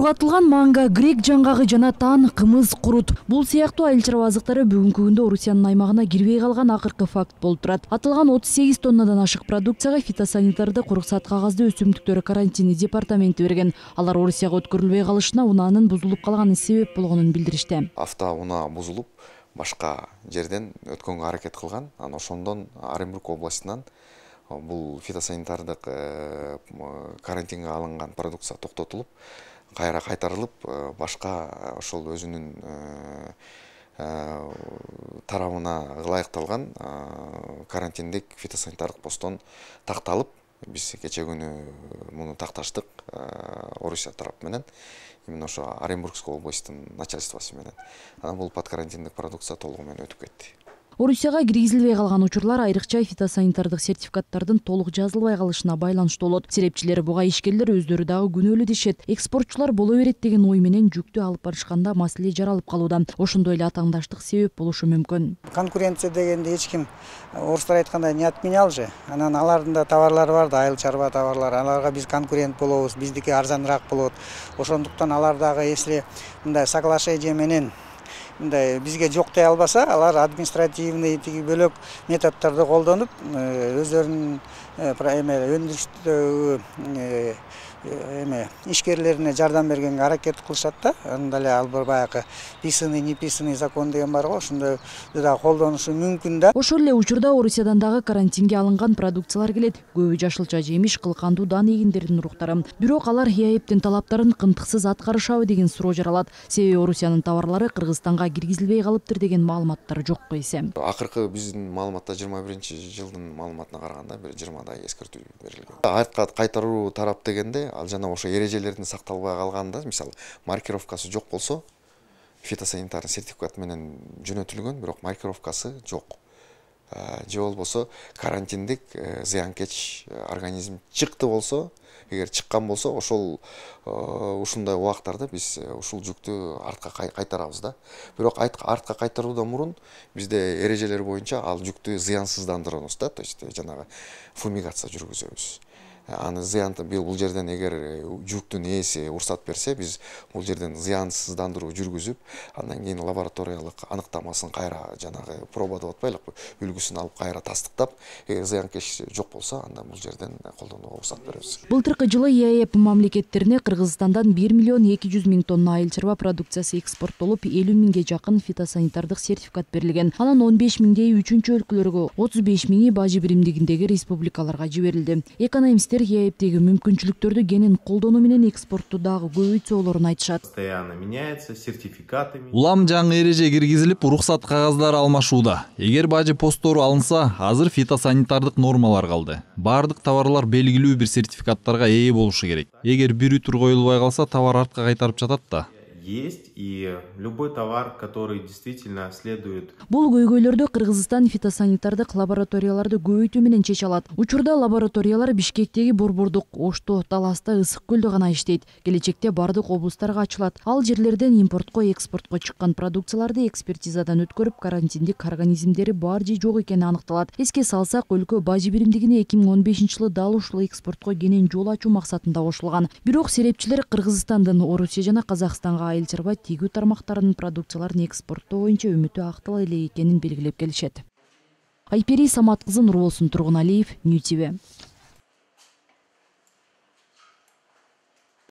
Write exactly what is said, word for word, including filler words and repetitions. Ургатылган манга, грек жаңгагы жана таң, кымыз, курут. Бул сыяктуу айыл чарба азыктары бүгүнкү күндө Оруссиянын аймагына кирбей калган акыркы факт болуп турат. Атылган отуз сегиз тоннадан ашык продукцияга фитосанитарды куруксат кагазды өсүмдүктөрү карантини департаменти берген. Алар Оруссияга өткөрүлбөй калышына унаанын бузулуп калганы себеп болгонун билдириште. Авто унаа бузулуп, башка жерден өткөнгө аракет кылган. Анан ошондон Оренбург областынан бул фитосанитардык карантинге алынган продукция токтотулуп, кайра кайтарылып, башка ошол өзүнүн тарабына ылайыкталган карантиндик фитосанитардык постон такталып, биз кече күнү муну такташтык Орусия тарап менен, именно ошо Оренбургской областынын начальствосу менен. Анан бул подкарантиндик продукция толугу менен өтүп кетти. Орусияга киргизилбей калган учурлар айрыкча фитосанитардык сертификаттардын толук жазылбай калышына байланыштуу болот. Серепчилер буга ишкерлер өздөрү дагы күнөөлүү дешет. Экспортчулар боло берет деген ой менен жүктү алып барышканда маселе жаралып калууда. Ошондой эле атаңдаштык себеп болушу мүмкүн. Конкуренция дегенде эч ким орустар айткандай не отменял же. Анан алардын да товарлары бар да, айыл чарба товарлары. Аларга биз конкурент болобуз, биздики арзаныраак болот. Ошондуктан алар дагы если мындай соглашение менен бизге жоктай албаса, алар административный тиги бөлөк методдарды колдонуп, өздөрүнүн өндүрүштөгү эме ишкерлерине жардам бергенге аракет кылышат да. Анда эле албыр баягы писаный, не писаный закон деген бар го, ошондой да колдонушу мүмкүн да. Ошол эле учурда Орусиядан дагы карантинге алынган продукциялар келет. Көбү жашылча жемиш, кылкандуу дан эгиндердин уруктары. Бирок алар ЕАЭБтин талаптарын кынтыксыз аткарышабы деген суроо жаралат. Себеби Орусиянын товарлары Кыргызстанга киргизилбей калыптыр деген маалыматтар жок койсем. Акыркы биздин маалыматта жыйырма биринчи жылдын маалыматына караганда бир жыйырмадай эскертүү берилген. Артка кайтаруу тарап дегенде ал жана ошо эрежелердин сакталбай калганда, мисалы, маркировкасы жок болсо, фитосанитардык сертификат менен жөнөтүлгөн, бирок маркировкасы жок. Же болбосо, карантиндик зыянкеч организм чыкты болсо, эгер чыккан болсо, ошол ушундай убактарда биз ушул жүктү артка кайтарабыз да. Бирок артка кайтаруудан мурун бизде эрежелер боюнча ал жүктү зыянсыздандырабыз да, то есть жанагы фумигация жүргүзөбүз. Аны зыянты бул жерден эгер жүктүн ээси урсат берсе, биз бул жерден зыянсыздандыруу жүргүзүп, андан кийин лабораториялык аныктамасын кайра жанагы пробада отпайлыкпы, үлгүсүн алып кайра тастыктап, зыянкеш жок болсо, анда бул жерден колдонууга урсат беребиз. Былтыркы жылы ЕАЭБ мамлекеттерине Кыргызстандан бир миллион эки жүз миң тонна айыл чарба продукциясы экспорттолуп, элүү миңге жакын фитосанитардык сертификат берилген. Анан он беш миңдей үчүнчү өлкөлөргө, отуз беш миңи бажы биримдигиндеги республикаларга жиберилди. Экономисттер ЕАЭБтеги мүмкүнчүлүктөрдү кенен колдонуу менен экспортту дагы көбөйтө олорун айтышат. Улам жаңы эреже киргизилип, уруксат кагаздары алмашууда. Эгер бажы постору алынса, азыр фитосанитардык нормалар калды. Баардык товарлар белгилүү бир сертификаттарга ээ болушу керек. Эгер бирү тур коюлбай калса, товар артка кайтарып жатат да. Есть и любой товар, который действительно следует. Бул көйгөйлөрдү Кыргызстан фитосанитардык лабораторияларды көбөйтүү менен чече алат. Учурда лабораториялар Бишкектеги Борбордук, Ошто, Таласта, Ысык-Көлдө гана иштейт. Келечекте бардык облустарга ачылат. Ал жерлерден импортко, экспортко чыккан продукцияларды экспертизадан өткөрүп, карантиндик организмдери бар же жок экени аныкталат. Эске салсак, өлкө бажы биримдигине эки миң он бешинчи жылы дал ушул экспортко кенен жол ачуу максатында кошулган. Бирок серепчилер Кыргызстандын Орусия жана Казакстанга айыл чарба тигүү тармактарынын продукцияларын экспорттоо боюнча үмүтү актала эле экенин белгилеп келишет. Айпери Самат кызы Нурболсун Тургуналиев, Нью ТВ.